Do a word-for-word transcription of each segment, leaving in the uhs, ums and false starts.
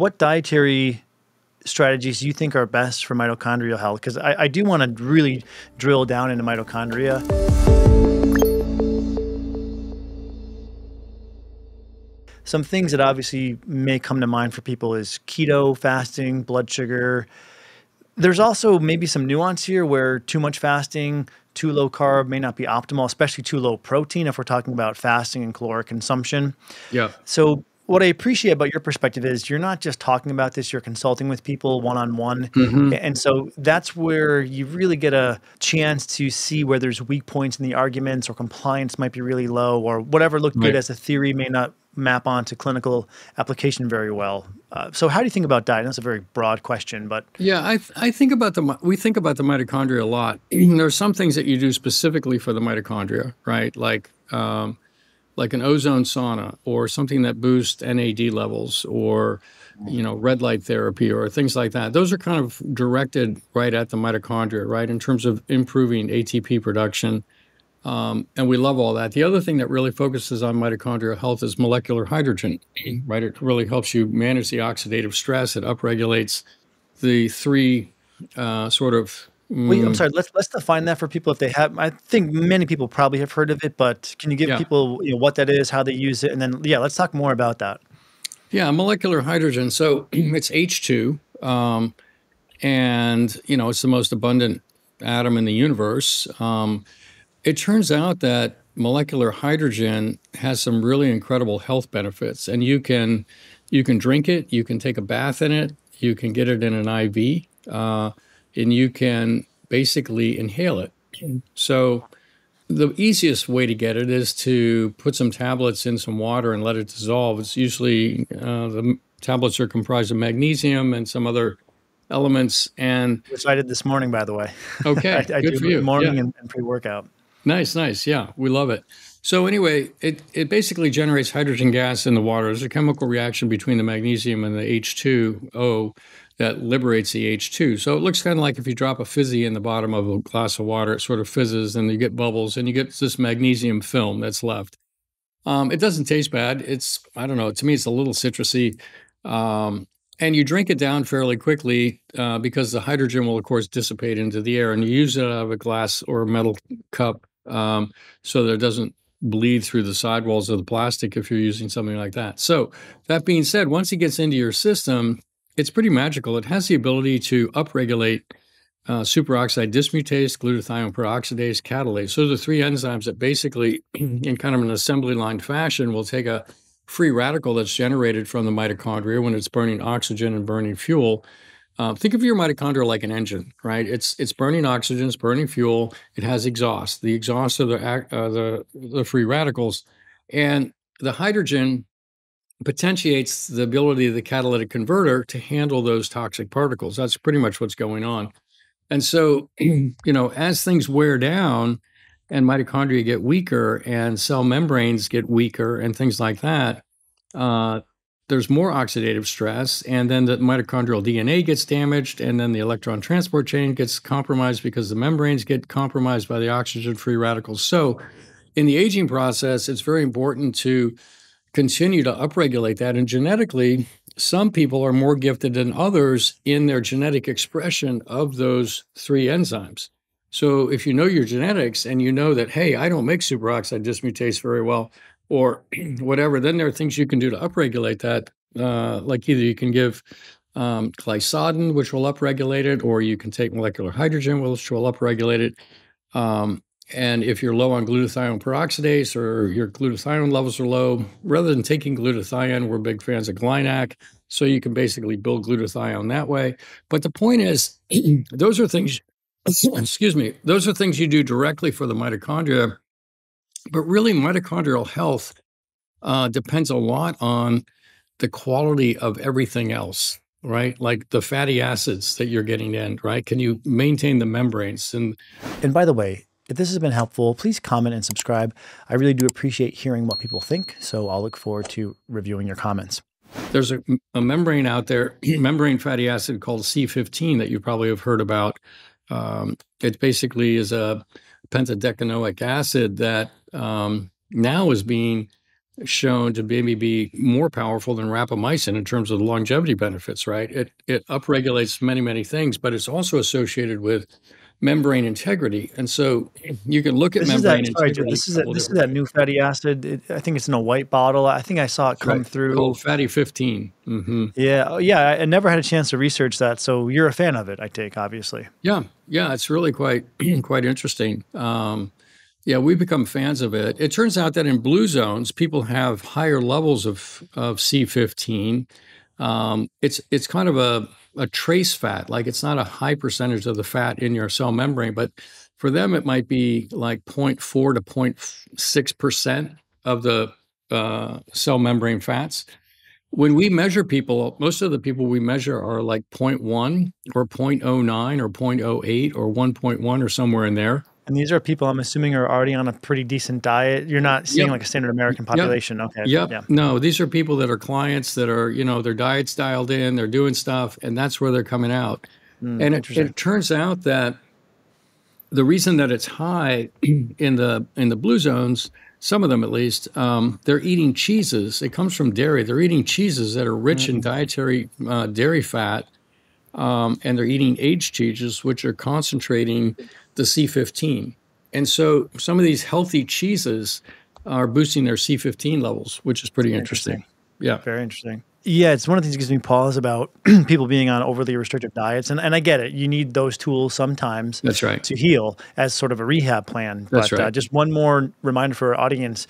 what dietary strategies do you think are best for mitochondrial health? Because I, I do want to really drill down into mitochondria. Some things that obviously may come to mind for people is keto, fasting, blood sugar. There's also maybe some nuance here where too much fasting, too low carb may not be optimal, especially too low protein if we're talking about fasting and caloric consumption. Yeah. So what I appreciate about your perspective is you're not just talking about this, you're consulting with people one-on-one. Mm-hmm. And so that's where you really get a chance to see where there's weak points in the arguments, or compliance might be really low, or whatever looked right. good as a theory may not map onto clinical application very well. Uh, so how do you think about diet? That's a very broad question, but yeah, I, th I think about the, we think about the mitochondria a lot. There are some things that you do specifically for the mitochondria, right? Like, um, like an ozone sauna, or something that boosts N A D levels, or, you know, red light therapy, or things like that. Those are kind of directed right at the mitochondria, right? In terms of improving A T P production. Um, and we love all that. The other thing that really focuses on mitochondrial health is molecular hydrogen, right? It really helps you manage the oxidative stress. It upregulates the three uh, sort of... Mm. Wait, I'm sorry. Let's, let's define that for people if they have... I think many people probably have heard of it, but can you give yeah. people you know, what that is, how they use it? And then, yeah, let's talk more about that. Yeah, molecular hydrogen. So it's H two, um, and, you know, it's the most abundant atom in the universe. Um It turns out that molecular hydrogen has some really incredible health benefits, and you can you can drink it, you can take a bath in it, you can get it in an I V, uh, and you can basically inhale it. So the easiest way to get it is to put some tablets in some water and let it dissolve. It's usually uh, the tablets are comprised of magnesium and some other elements. And which I did this morning, by the way. Okay, I, I good do for you. Morning yeah. and, and pre-workout. Nice, nice. Yeah, we love it. So anyway, it, it basically generates hydrogen gas in the water. There's a chemical reaction between the magnesium and the H two O that liberates the H two. So it looks kind of like if you drop a fizzy in the bottom of a glass of water, it sort of fizzes and you get bubbles and you get this magnesium film that's left. Um, it doesn't taste bad. It's, I don't know, to me it's a little citrusy. Um, and you drink it down fairly quickly uh, because the hydrogen will, of course, dissipate into the air, and you use it out of a glass or a metal cup. Um, so that it doesn't bleed through the sidewalls of the plastic if you're using something like that. So that being said, once it gets into your system, it's pretty magical. It has the ability to upregulate uh, superoxide dismutase, glutathione peroxidase, catalase. So the three enzymes that basically, in kind of an assembly line fashion, will take a free radical that's generated from the mitochondria when it's burning oxygen and burning fuel. Uh, think of your mitochondria like an engine, right? It's it's burning oxygen, it's burning fuel. It has exhaust. The exhaust are the uh, the the free radicals, and the hydrogen potentiates the ability of the catalytic converter to handle those toxic particles. That's pretty much what's going on. And so, you know, as things wear down, and mitochondria get weaker, and cell membranes get weaker, and things like that. Uh, There's more oxidative stress, and then the mitochondrial D N A gets damaged, and then the electron transport chain gets compromised because the membranes get compromised by the oxygen-free radicals. So in the aging process, it's very important to continue to upregulate that. And genetically, some people are more gifted than others in their genetic expression of those three enzymes. So if you know your genetics and you know that, hey, I don't make superoxide dismutase very well, or whatever, then there are things you can do to upregulate that. Uh, like either you can give um, glycyrrhizin, which will upregulate it, or you can take molecular hydrogen, which will upregulate it. Um, and if you're low on glutathione peroxidase or your glutathione levels are low, rather than taking glutathione, we're big fans of GlyNAC. So you can basically build glutathione that way. But the point is, those are things, excuse me, those are things you do directly for the mitochondria. But really, mitochondrial health uh, depends a lot on the quality of everything else, right? Like the fatty acids that you're getting in, right? Can you maintain the membranes? And, and by the way, if this has been helpful, please comment and subscribe. I really do appreciate hearing what people think, so I'll look forward to reviewing your comments. There's a, a membrane out there, membrane fatty acid called C fifteen that you probably have heard about. Um, it basically is a pentadecanoic acid that um, now is being shown to maybe be more powerful than rapamycin in terms of the longevity benefits, right? It, it upregulates many, many things, but it's also associated with membrane integrity. And so you can look at this membrane that, integrity. Sorry, this is, a, this is that new fatty acid. It, I think it's in a white bottle. I think I saw it come right. through. Old Fatty fifteen. Mm-hmm. Yeah. Oh, yeah. I, I never had a chance to research that. So you're a fan of it, I take, obviously. Yeah. Yeah. It's really quite, quite interesting. Um, yeah. We've become fans of it. It turns out that in blue zones, people have higher levels of, of C fifteen. Um, it's, it's kind of a, a trace fat, like it's not a high percentage of the fat in your cell membrane, but for them it might be like zero point four to zero point six percent of the uh, cell membrane fats. When we measure people, most of the people we measure are like zero point one or zero point zero nine or zero point zero eight or one point one or somewhere in there. And these are people I'm assuming are already on a pretty decent diet. You're not seeing yep. like a standard American population. Yep. Okay. Yep. Yeah. No, these are people that are clients that are, you know, their diet's dialed in, they're doing stuff, and that's where they're coming out. Mm, and it, it turns out that the reason that it's high in the in the blue zones, some of them at least, um, they're eating cheeses. It comes from dairy. They're eating cheeses that are rich mm. in dietary uh, dairy fat. Um, and they're eating aged cheeses, which are concentrating the C fifteen. And so some of these healthy cheeses are boosting their C fifteen levels, which is pretty interesting. interesting. Yeah. Very interesting. Yeah, it's one of the things that gives me pause about people being on overly restrictive diets. And, and I get it. You need those tools sometimes That's right. to heal as sort of a rehab plan. That's but right. uh, just one more reminder for our audience.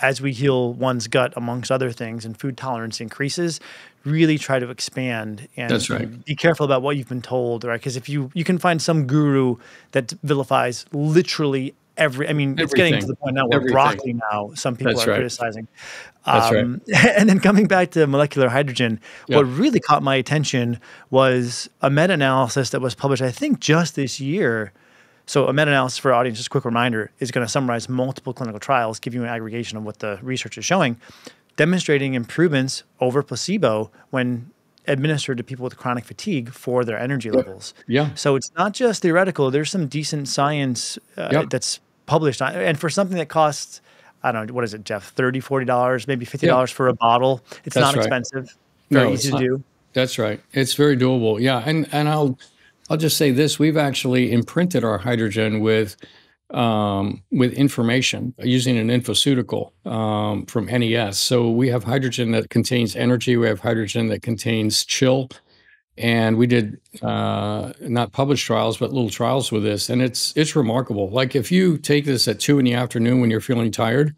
As we heal one's gut, amongst other things, and food tolerance increases, really try to expand and That's right. be careful about what you've been told, right? Because if you you can find some guru that vilifies literally every, I mean, Everything. It's getting to the point now where Everything. broccoli now, some people That's are right. criticizing. Um, That's right. And then coming back to molecular hydrogen, yep. what really caught my attention was a meta-analysis that was published, I think, just this year. So a meta-analysis for our audience, just a quick reminder, is going to summarize multiple clinical trials, give you an aggregation of what the research is showing, demonstrating improvements over placebo when administered to people with chronic fatigue for their energy levels. Yeah. So it's not just theoretical. There's some decent science uh, yep. that's published. On, and for something that costs, I don't know, what is it, Jeff, thirty dollars, forty dollars, maybe fifty dollars yep. for a bottle. It's that's not right. expensive. Very no, easy to not. do. That's right. It's very doable. Yeah. And, and I'll... I'll just say this, we've actually imprinted our hydrogen with um, with information using an infoceutical um, from N E S. So we have hydrogen that contains energy, we have hydrogen that contains chill, and we did uh, not published trials, but little trials with this, and it's it's remarkable. Like if you take this at two in the afternoon when you're feeling tired,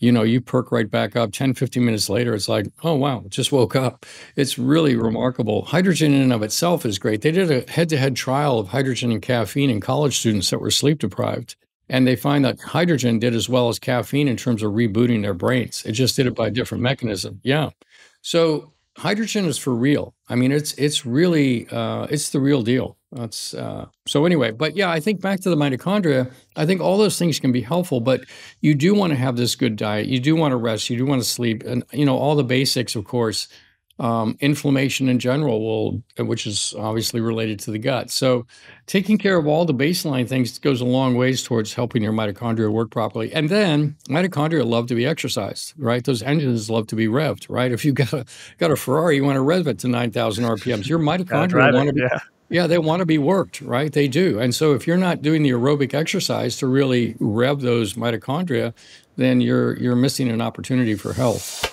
you know, you perk right back up. ten, fifteen minutes later, it's like, oh, wow, just woke up. It's really remarkable. Hydrogen in and of itself is great. They did a head-to-head trial of hydrogen and caffeine in college students that were sleep-deprived, and they find that hydrogen did as well as caffeine in terms of rebooting their brains. It just did it by a different mechanism. Yeah. So hydrogen is for real. I mean, it's it's really, uh, it's the real deal. That's uh, so anyway, but yeah, I think back to the mitochondria, I think all those things can be helpful, but you do want to have this good diet. You do want to rest. You do want to sleep. And, you know, all the basics, of course, um, inflammation in general, will, which is obviously related to the gut. So taking care of all the baseline things goes a long ways towards helping your mitochondria work properly. And then mitochondria love to be exercised, right? Those engines love to be revved, right? If you've got a, got a Ferrari, you want to rev it to nine thousand R P Ms. Your mitochondria want to be... Yeah. Yeah, they want to be worked, right? They do. And so if you're not doing the aerobic exercise to really rev those mitochondria, then you're you're missing an opportunity for health.